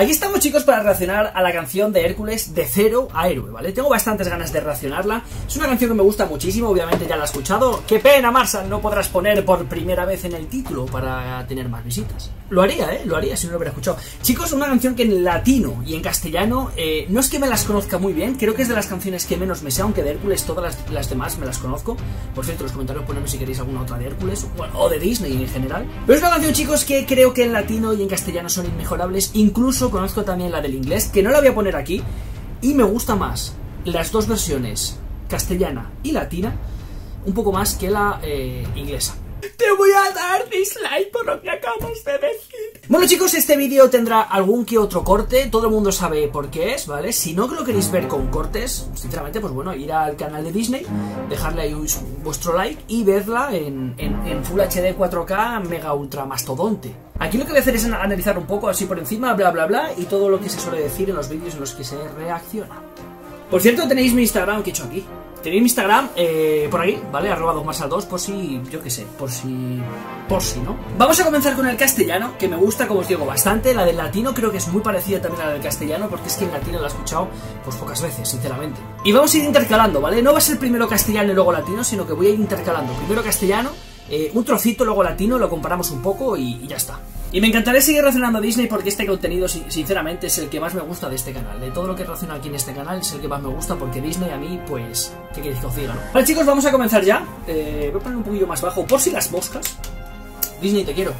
Aquí estamos, chicos, para reaccionar a la canción de Hércules de cero a héroe, ¿vale? Tengo bastantes ganas de reaccionarla. Es una canción que me gusta muchísimo, obviamente ya la he escuchado. ¡Qué pena, Marsal! No podrás poner por primera vez en el título para tener más visitas. Lo haría, ¿eh? Lo haría si no lo hubiera escuchado. Chicos, una canción que en latino y en castellano no es que me las conozca muy bien. Creo que es de las canciones que menos me sé, aunque de Hércules todas las demás me las conozco. Por cierto, en los comentarios ponedme si queréis alguna otra de Hércules o de Disney en general. Pero es una canción, chicos, que creo que en latino y en castellano son inmejorables. Incluso conozco también la del inglés, que no la voy a poner aquí, y me gusta más las dos versiones, castellana y latina, un poco más que la inglesa. Te voy a dar dislike por lo que acabas de decir. Bueno, chicos, este vídeo tendrá algún que otro corte. Todo el mundo sabe por qué es, ¿vale? Si no lo queréis ver con cortes, sinceramente, pues bueno, ir al canal de Disney, dejarle ahí vuestro like y verla en Full HD 4K Mega Ultra Mastodonte. Aquí lo que voy a hacer es analizar un poco así por encima, bla bla bla, y todo lo que se suele decir en los vídeos en los que se reacciona. Por cierto, tenéis mi Instagram, que he hecho aquí. Tenéis mi Instagram por aquí, ¿vale? @2marsal2, por si, yo qué sé, por si, ¿no? Vamos a comenzar con el castellano, que me gusta, como os digo, bastante. La del latino creo que es muy parecida también a la del castellano, porque es que en latino la he escuchado, pues, pocas veces, sinceramente. Y vamos a ir intercalando, ¿vale? No va a ser primero castellano y luego latino, sino que voy a ir intercalando. Primero castellano, un trocito, luego latino, lo comparamos un poco y ya está. Y me encantaría seguir relacionando a Disney, porque este contenido, sinceramente, es el que más me gusta de este canal. De todo lo que relaciona aquí en este canal, es el que más me gusta, porque Disney a mí, pues, ¿qué queréis que os diga, no? Vale, chicos, vamos a comenzar ya. Voy a poner un poquillo más bajo, por si las moscas. Disney, te quiero.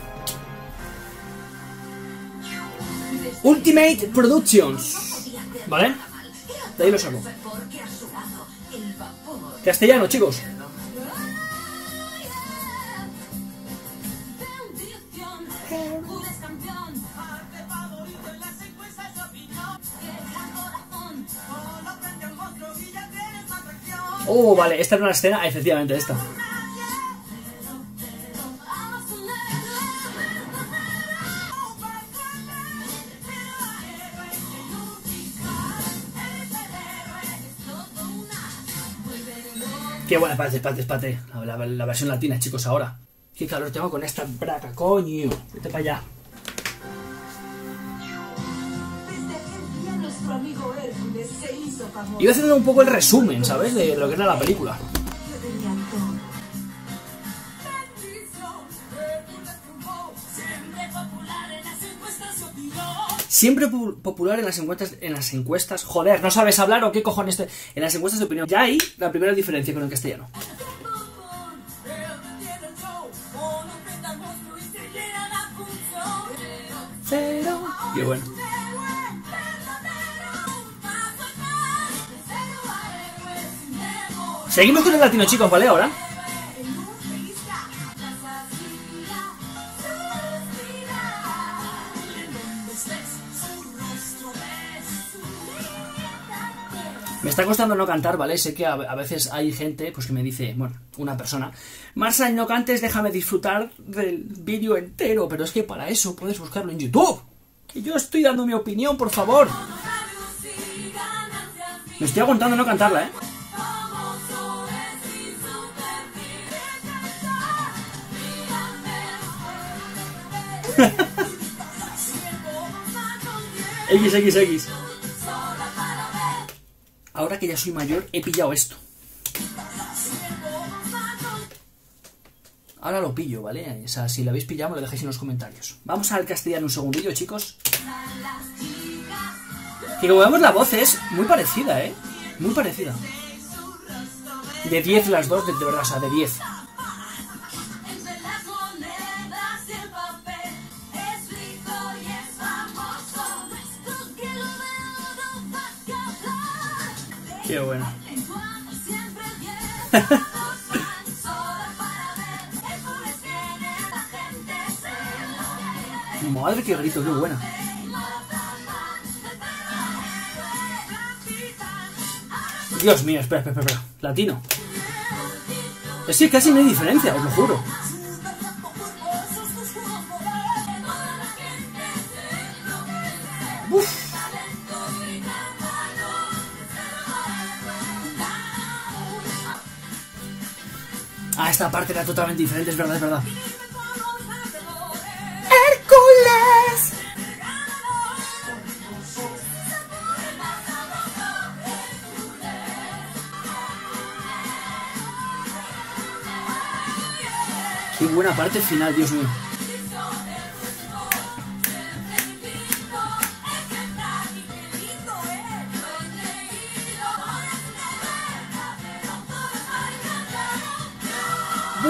Ultimate Productions, ¿vale? De ahí lo saco. Castellano, chicos. Oh, vale, esta era una escena, efectivamente, esta. Qué buena, espate. La versión latina, chicos, ahora. Qué calor tengo con esta braca, coño. Vete para allá. Iba haciendo un poco el resumen, ¿sabes? De lo que era la película. Siempre popular en las encuestas... Joder, ¿no sabes hablar o qué cojones? En las encuestas de opinión. Ya hay la primera diferencia con el castellano. Qué bueno. Seguimos con el latino, chicos, ¿vale? Ahora. Me está costando no cantar, ¿vale? Sé que a veces hay gente pues que me dice, bueno, una persona, Marsal, no cantes, déjame disfrutar del vídeo entero, pero es que para eso puedes buscarlo en YouTube. Que yo estoy dando mi opinión, por favor. Me estoy aguantando no cantarla, ¿eh? XXX. Ahora que ya soy mayor, he pillado esto. Ahora lo pillo, ¿vale? O sea, si lo habéis pillado, me lo dejáis en los comentarios. Vamos al castellano un segundillo, chicos. Que como vemos, la voz es muy parecida, ¿eh? Muy parecida. De 10 las dos, de verdad, o sea, de 10. Qué bueno. Madre, qué grito, qué buena. Dios mío, espera. Latino. Es que casi no hay diferencia, os lo juro. Uf. Ah, esta parte era totalmente diferente, es verdad. ¡Hércules! Qué buena parte final, Dios mío.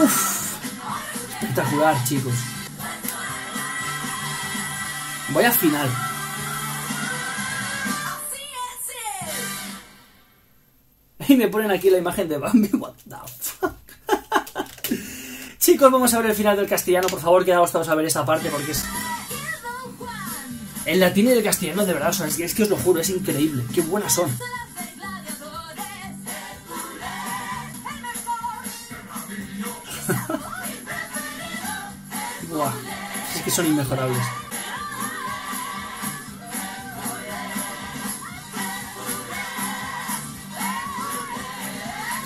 Uff, espectacular, chicos. Vaya final. Y me ponen aquí la imagen de Bambi. What the fuck. Chicos, vamos a ver el final del castellano. Por favor, quedaos todos a ver esta parte porque es... El latín y el castellano, de verdad, son... es que os lo juro, es increíble. Qué buenas son. Buah, es que son inmejorables.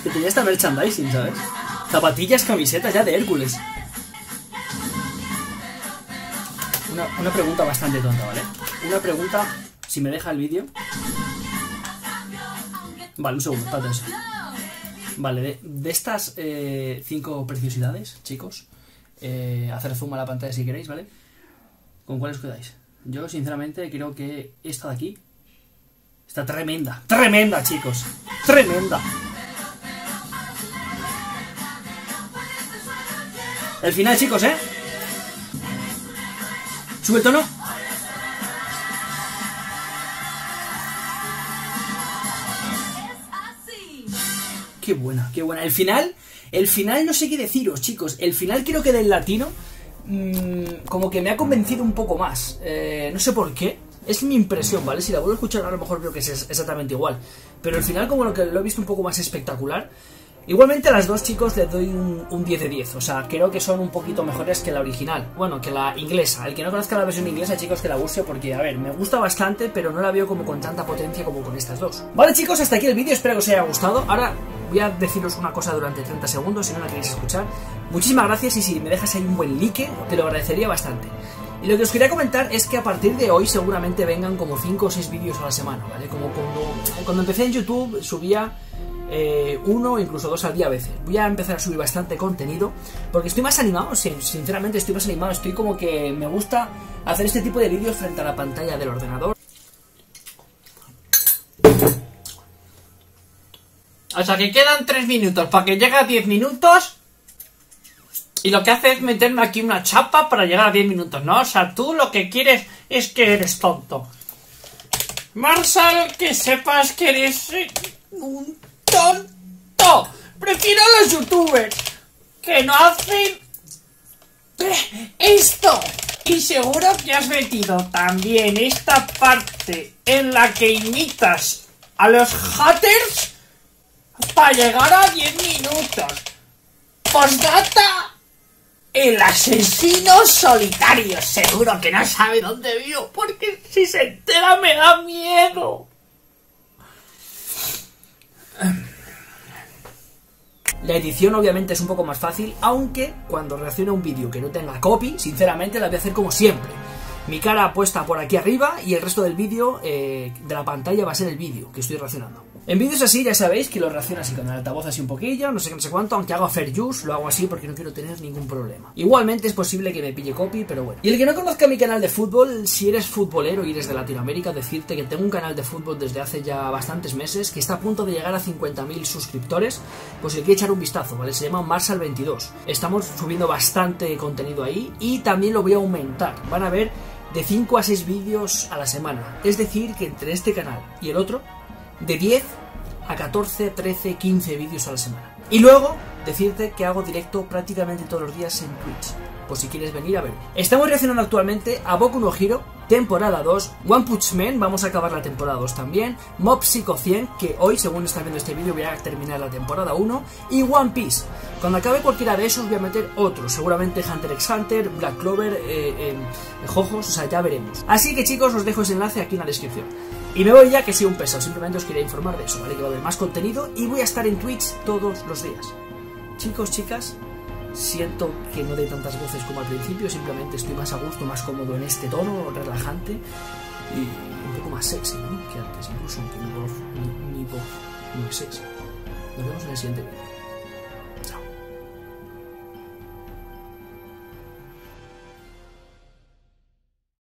Que tenía esta merchandising, ¿sabes? Zapatillas, camisetas ya de Hércules. Una pregunta bastante tonta, ¿vale? Una pregunta, si me deja el vídeo. Vale, un segundo, está tenso. Vale, de estas 5 preciosidades, chicos, hacer zoom a la pantalla si queréis, ¿vale? ¿Con cuáles os quedáis? Yo, sinceramente, creo que esta de aquí está tremenda. ¡Tremenda, chicos! ¡Tremenda! El final, chicos, ¿eh? ¿Sube el tono? Qué buena, qué buena. El final no sé qué deciros, chicos. El final creo que del latino como que me ha convencido un poco más. No sé por qué. Es mi impresión, ¿vale? Si la vuelvo a escuchar, a lo mejor creo que es exactamente igual. Pero el final como lo que lo he visto un poco más espectacular. Igualmente a las dos, chicos, les doy un 10 de 10. O sea, creo que son un poquito mejores que la original. Bueno, que la inglesa. El que no conozca la versión inglesa, chicos, que la busque porque, a ver, me gusta bastante, pero no la veo como con tanta potencia como con estas dos. Vale, chicos, hasta aquí el vídeo. Espero que os haya gustado. Ahora voy a deciros una cosa durante 30 segundos, si no la queréis escuchar. Muchísimas gracias y si me dejas ahí un buen like, te lo agradecería bastante. Y lo que os quería comentar es que a partir de hoy seguramente vengan como 5 o 6 vídeos a la semana, ¿vale? Como cuando empecé en YouTube subía... uno, incluso 2 al día a veces. Voy a empezar a subir bastante contenido porque estoy más animado, sinceramente estoy más animado. Estoy como que me gusta hacer este tipo de vídeos frente a la pantalla del ordenador. O sea que quedan 3 minutos para que llegue a 10 minutos y lo que hace es meterme aquí una chapa para llegar a 10 minutos, ¿no? O sea, tú lo que quieres es que eres tonto. Marsal, que sepas que eres un tonto. Prefiero a los youtubers que no hacen esto. Y seguro que has metido también esta parte en la que imitas a los haters para llegar a 10 minutos. Postdata: el asesino solitario. Seguro que no sabe dónde vivo, porque si se entera me da miedo. La edición obviamente es un poco más fácil, aunque cuando reaccione a un vídeo que no tenga copy, sinceramente la voy a hacer como siempre. Mi cara puesta por aquí arriba y el resto del vídeo de la pantalla va a ser el vídeo que estoy reaccionando. En vídeos así ya sabéis que lo reacciono así con el altavoz así un poquillo, no sé cuánto, aunque hago fair use, lo hago así porque no quiero tener ningún problema. Igualmente es posible que me pille copy, pero bueno. Y el que no conozca mi canal de fútbol, si eres futbolero y eres de Latinoamérica, decirte que tengo un canal de fútbol desde hace ya bastantes meses, que está a punto de llegar a 50.000 suscriptores, pues si le quiero echar un vistazo, ¿vale? Se llama Marsal 22. Estamos subiendo bastante contenido ahí y también lo voy a aumentar. Van a ver de 5 a 6 vídeos a la semana. Es decir, que entre este canal y el otro... de 10 a 14, 13, 15 vídeos a la semana. Y luego, decirte que hago directo prácticamente todos los días en Twitch, por si quieres venir a verme. Estamos reaccionando actualmente a Boku no Hiro, temporada 2, One Punch Man, vamos a acabar la temporada 2 también, Mob Psycho 100, que hoy, según estás viendo este vídeo, voy a terminar la temporada 1, y One Piece. Cuando acabe cualquiera de esos voy a meter otro, seguramente Hunter x Hunter, Black Clover, Jojos, o sea, ya veremos. Así que chicos, os dejo ese enlace aquí en la descripción. Y me voy ya, que soy un pesado, simplemente os quería informar de eso, ¿vale? Que va a haber más contenido y voy a estar en Twitch todos los días. Chicos, chicas, siento que no dé tantas voces como al principio, simplemente estoy más a gusto, más cómodo en este tono, relajante y un poco más sexy, ¿no? Que antes, incluso, aunque mi voz no es sexy. Nos vemos en el siguiente vídeo.